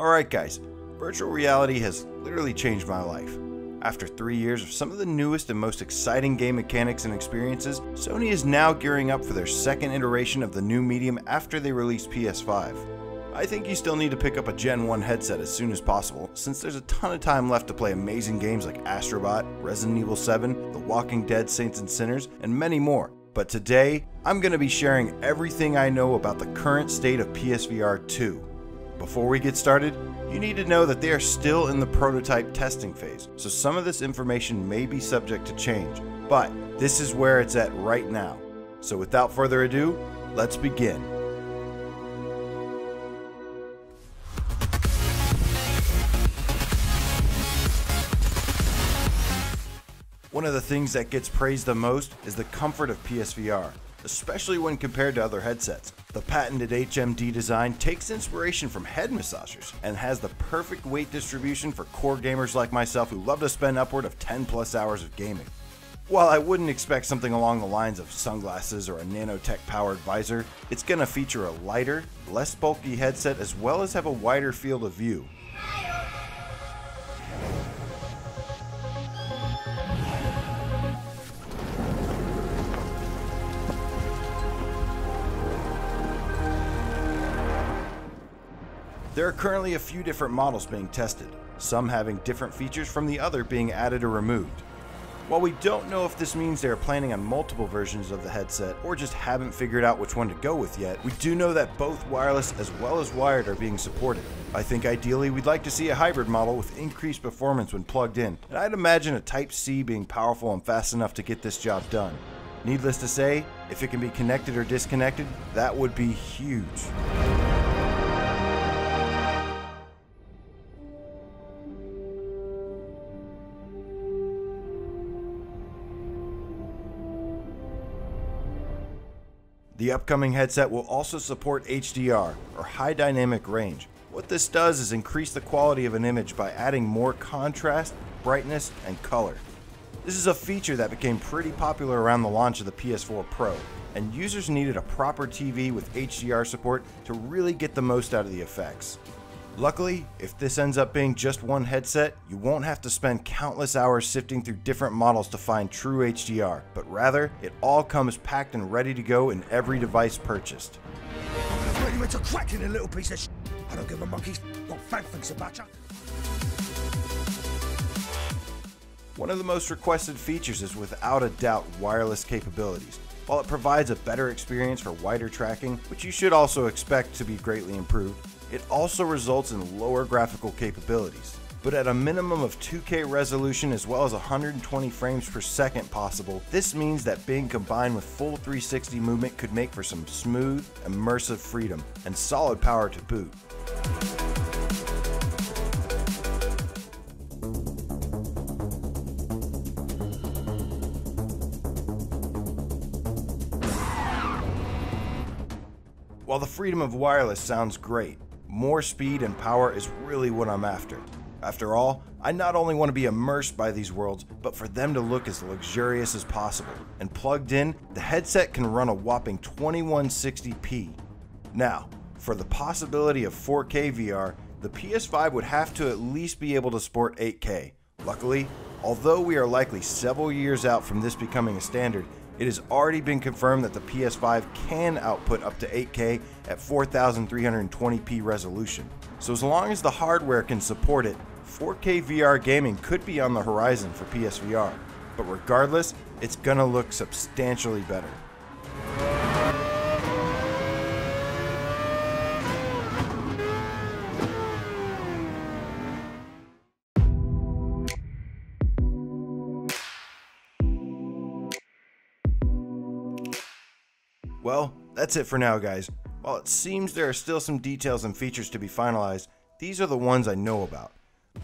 Alright guys, virtual reality has literally changed my life. After 3 years of some of the newest and most exciting game mechanics and experiences, Sony is now gearing up for their second iteration of the new medium after they release PS5. I think you still need to pick up a Gen 1 headset as soon as possible, since there's a ton of time left to play amazing games like Astrobot, Resident Evil 7, The Walking Dead Saints and Sinners, and many more. But today, I'm going to be sharing everything I know about the current state of PSVR 2. Before we get started, you need to know that they are still in the prototype testing phase, so some of this information may be subject to change, but this is where it's at right now. So without further ado, let's begin. One of the things that gets praised the most is the comfort of PSVR, especially when compared to other headsets. The patented HMD design takes inspiration from head massagers and has the perfect weight distribution for core gamers like myself who love to spend upward of 10+ hours of gaming. While I wouldn't expect something along the lines of sunglasses or a nanotech-powered visor, it's going to feature a lighter, less bulky headset as well as have a wider field of view. There are currently a few different models being tested, some having different features from the other being added or removed. While we don't know if this means they are planning on multiple versions of the headset or just haven't figured out which one to go with yet, we do know that both wireless as well as wired are being supported. I think ideally we'd like to see a hybrid model with increased performance when plugged in, and I'd imagine a Type-C being powerful and fast enough to get this job done. Needless to say, if it can be connected or disconnected, that would be huge. The upcoming headset will also support HDR, or high dynamic range. What this does is increase the quality of an image by adding more contrast, brightness, and color. This is a feature that became pretty popular around the launch of the PS4 Pro, and users needed a proper TV with HDR support to really get the most out of the effects. Luckily, if this ends up being just one headset, you won't have to spend countless hours sifting through different models to find true HDR, but rather, it all comes packed and ready to go in every device purchased. I really went to cracking a little piece of sh**. I don't give a monkey's what Frank thinks about you. One of the most requested features is without a doubt wireless capabilities. While it provides a better experience for wider tracking, which you should also expect to be greatly improved, it also results in lower graphical capabilities, but at a minimum of 2K resolution as well as 120 frames per second possible, this means that being combined with full 360 movement could make for some smooth, immersive freedom, and solid power to boot. While the freedom of wireless sounds great, more speed and power is really what I'm after. After all, I not only want to be immersed by these worlds, but for them to look as luxurious as possible. And plugged in, the headset can run a whopping 2160p. Now, for the possibility of 4K VR, the PS5 would have to at least be able to support 8K. Luckily, although we are likely several years out from this becoming a standard, it has already been confirmed that the PS5 can output up to 8K at 4320p resolution. So as long as the hardware can support it, 4K VR gaming could be on the horizon for PSVR. But regardless, it's gonna look substantially better. Well, that's it for now guys. While it seems there are still some details and features to be finalized, these are the ones I know about.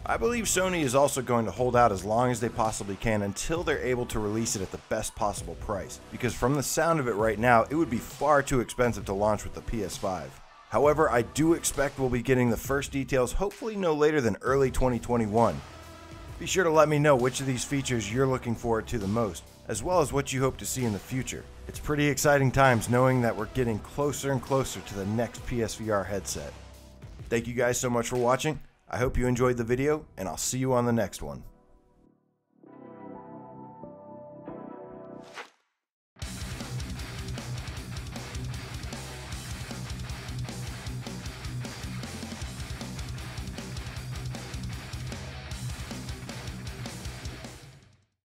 I believe Sony is also going to hold out as long as they possibly can until they're able to release it at the best possible price, because from the sound of it right now, it would be far too expensive to launch with the PS5. However, I do expect we'll be getting the first details hopefully no later than early 2021. Be sure to let me know which of these features you're looking forward to the most, as well as what you hope to see in the future. It's pretty exciting times knowing that we're getting closer and closer to the next PSVR headset. Thank you guys so much for watching. I hope you enjoyed the video, and I'll see you on the next one.